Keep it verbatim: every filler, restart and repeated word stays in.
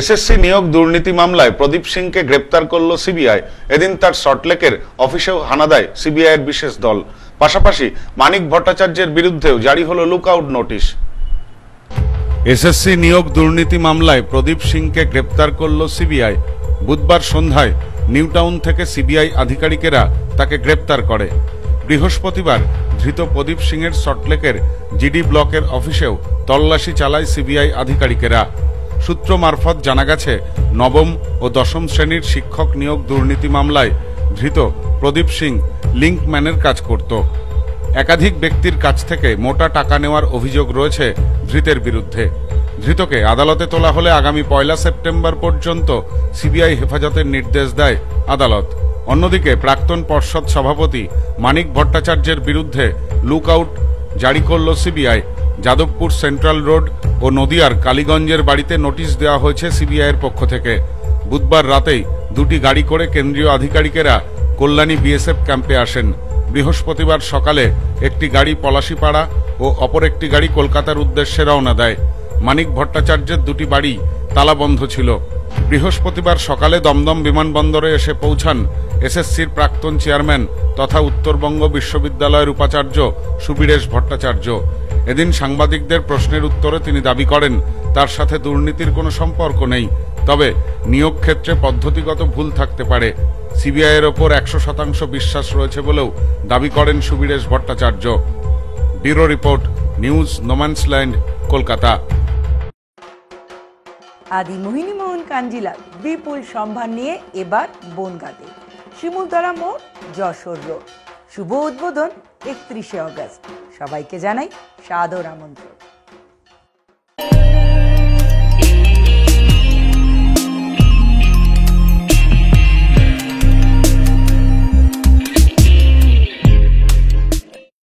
SSC নিয়োগ দুর্নীতি মামলায় প্রদীপ সিংকে গ্রেপ্তার করল সিবিআই। এদিন তার সল্টলেকের অফিসেও হানা দেয় সিবিআই এর বিশেষ দল। পাশাপাশি মানিক ভট্টাচার্যের বিরুদ্ধেও জারি হলো লুকআউট নোটিশ। এসএসসি নিয়োগ দুর্নীতি মামলায় প্রদীপ সিংকে গ্রেপ্তার করল সিবিআই। বুধবার সন্ধ্যায় নিউটাউন থেকে সিবিআই আধিকারিকেরা তাকে গ্রেপ্তার করে। বৃহস্পতিবার ধৃত প্রদীপ সিংয়ের সল্টলেকের জিডি ব্লকের অফিসেও তল্লাশি চালায় সিবিআই আধিকারিকেরা। সূত্র মারফত জানা গেছে, নবম ও দশম শ্রেণীর শিক্ষক নিয়োগ দুর্নীতি মামলায় ধৃত প্রদীপ সিং লিঙ্কম্যানের কাজ করত। একাধিক ব্যক্তির কাছ থেকে মোটা টাকা নেওয়ার অভিযোগ রয়েছে ধৃতের বিরুদ্ধে। ধৃতকে আদালতে তোলা হলে আগামী পয়লা সেপ্টেম্বর পর্যন্ত সিবিআই হেফাজতের নির্দেশ দেয় আদালত। অন্যদিকে প্রাক্তন পর্ষদ সভাপতি মানিক ভট্টাচার্যের বিরুদ্ধে লুকআউট জারি করল সিবিআই। যাদবপুর সেন্ট্রাল রোড ও নদিয়ার কালীগঞ্জের বাড়িতে নোটিশ দেওয়া হয়েছে সিবিআইয়ের পক্ষ থেকে। বুধবার রাতেই দুটি গাড়ি করে কেন্দ্রীয় আধিকারিকেরা কল্যাণী বিএসএফ ক্যাম্পে আসেন। বৃহস্পতিবার সকালে একটি গাড়ি পলাশিপাড়া ও অপর একটি গাড়ি কলকাতার উদ্দেশ্যে রওনা দেয়। মানিক ভট্টাচার্যের দুটি বাড়ি তালাবন্ধ ছিল। বৃহস্পতিবার সকালে দমদম বিমানবন্দরে এসে পৌঁছান এসএসসির প্রাক্তন চেয়ারম্যান তথা উত্তরবঙ্গ বিশ্ববিদ্যালয়ের উপাচার্য সুবিরেশ ভট্টাচার্য। এদিন সাংবাদিকদের প্রশ্নের উত্তরে তিনি দাবি করেন, তার সাথে দুর্নীতির কোনো সম্পর্ক নেই, তবে নিয়োগ ক্ষেত্রে পদ্ধতিগত ভুল থাকতে পারে। সিবিআইয়ের ওপর একশো শতাংশ বিশ্বাস রয়েছে বলেও দাবি করেন Subiresh Bhattacharya. Bureau report, news no man's land, Kolkata. Adi Mohinimohan Kanjilal বিপুল সম্ভার নিয়ে এবার বনগাঁতে শিমুলতলা মোড়, যশোর রোড। শুভ উদ্বোধন একত্রিশে অগাস্ট। সবাইকে জানাই সাদর আমন্ত্রণ।